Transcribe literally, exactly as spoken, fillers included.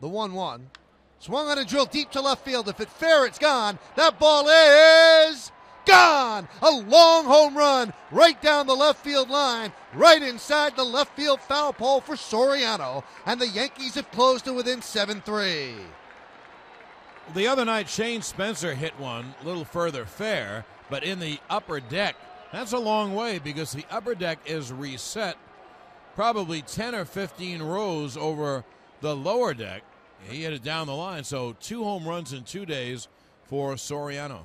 The one one. Swung on a drill deep to left field. If it's fair, it's gone. That ball is gone. A long home run right down the left field line, right inside the left field foul pole for Soriano. And the Yankees have closed to within seven three. The other night, Shane Spencer hit one a little further fair, but in the upper deck. That's a long way because the upper deck is reset probably ten or fifteen rows over the lower deck. He hit it down the line, so two home runs in two days for Soriano.